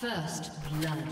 First blood.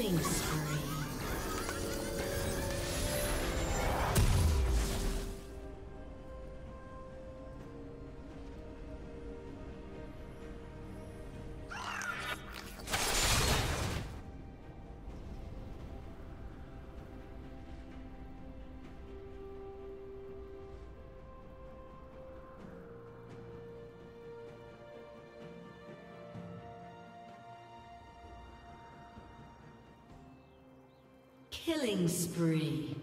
Killing spree. Killing spree.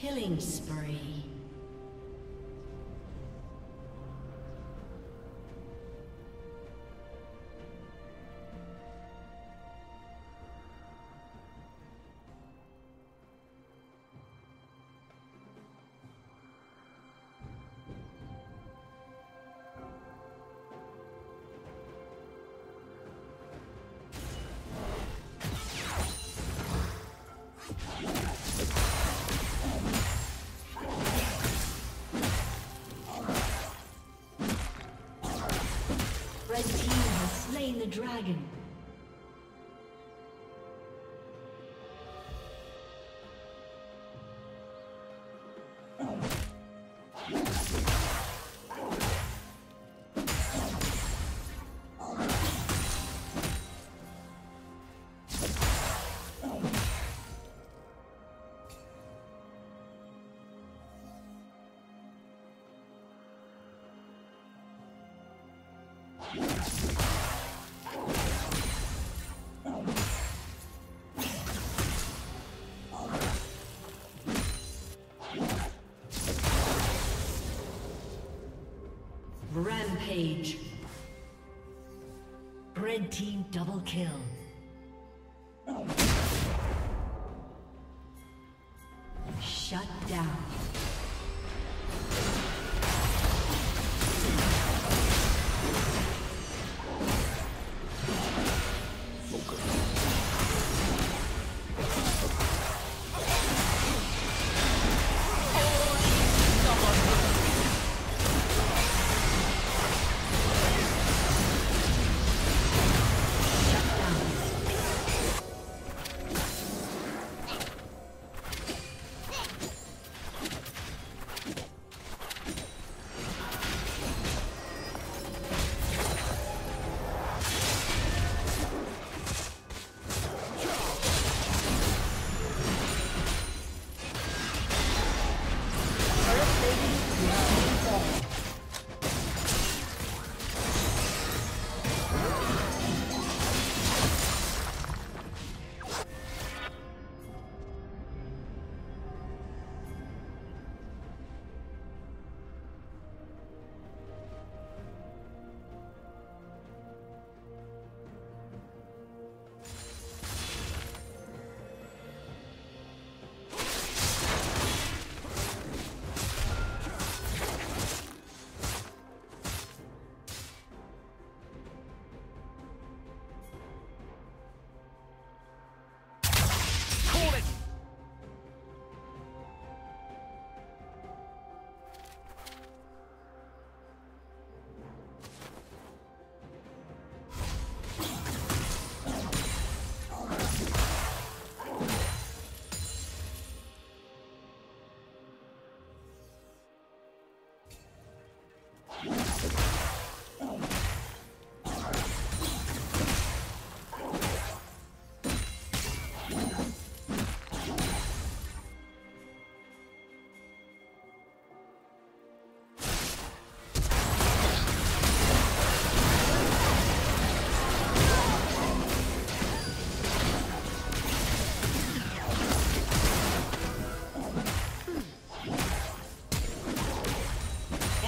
Killing spree. The dragon. Rampage. Red team double kill. Shut down. Shut down.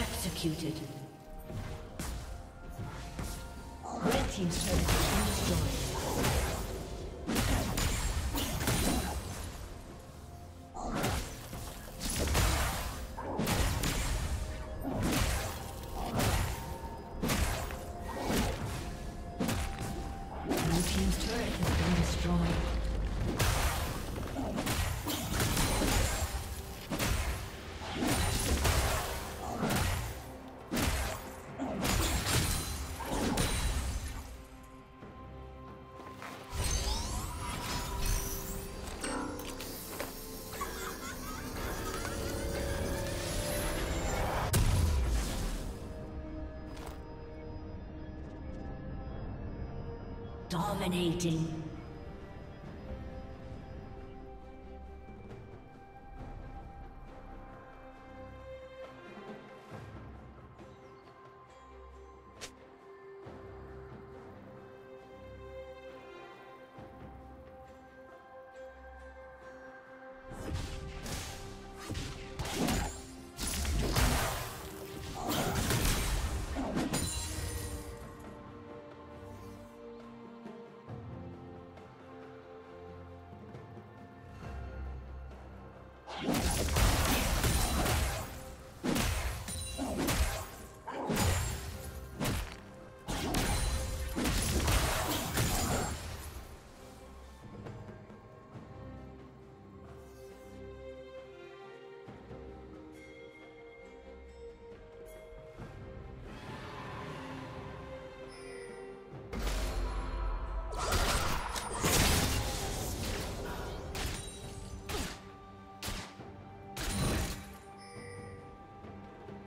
Executed. Red team's turret has been destroyed. Dominating.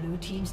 Blue team's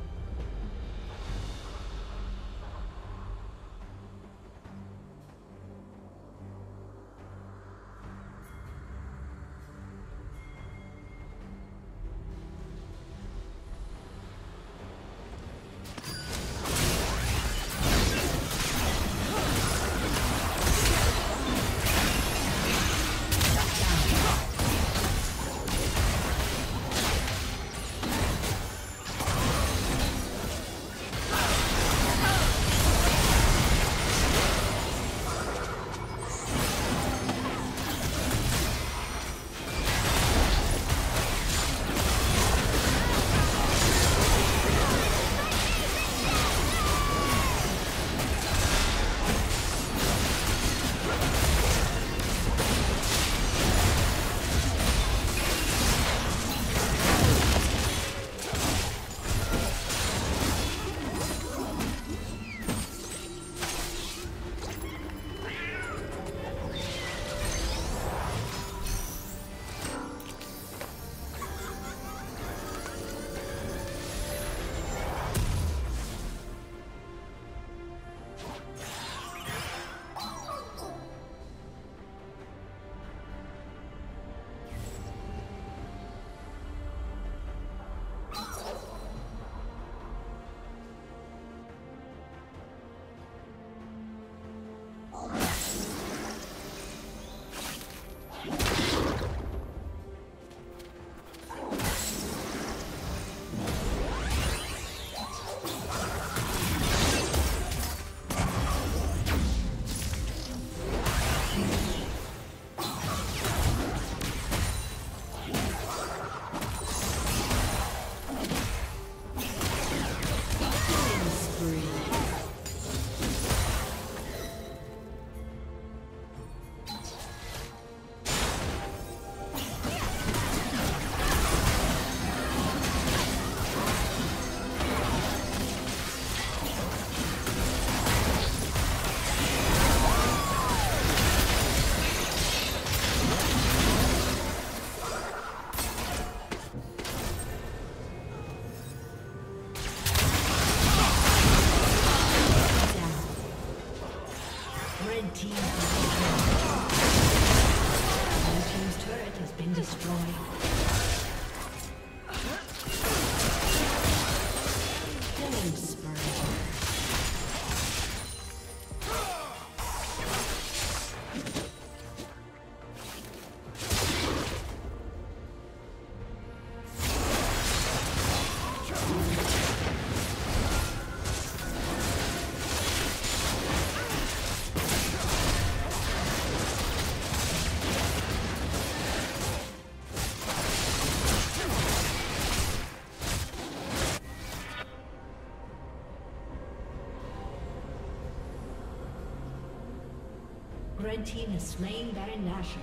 Red team is slaying Baron Nashor.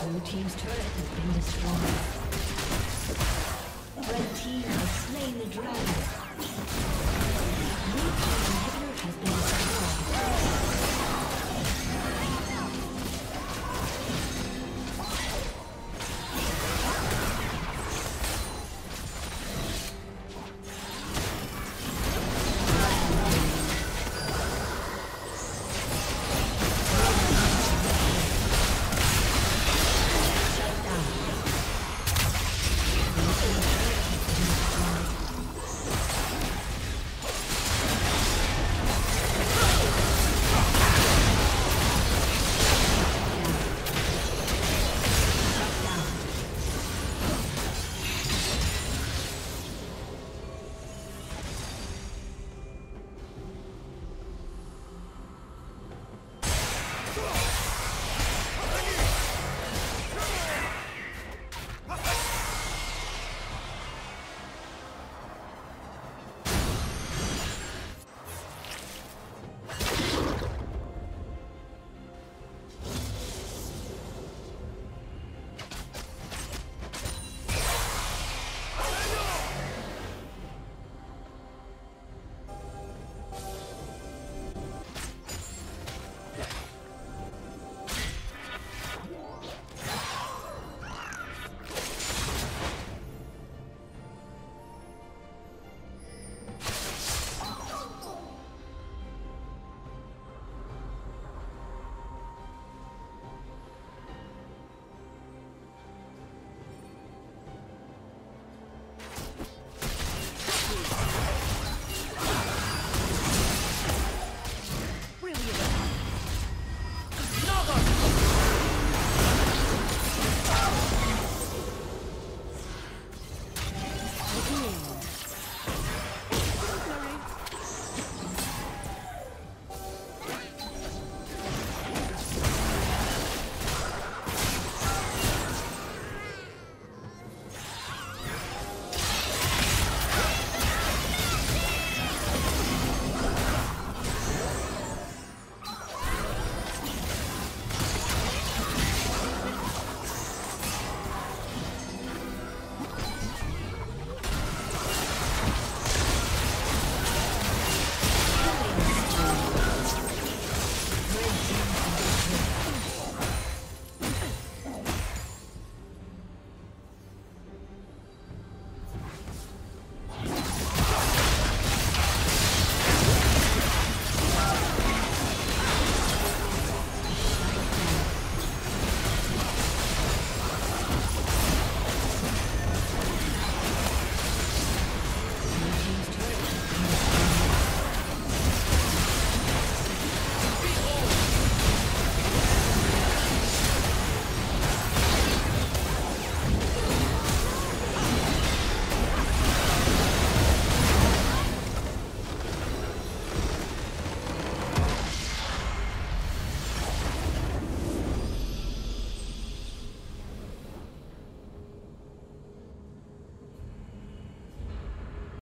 Blue team's turret has been destroyed. Red team has slain the dragon.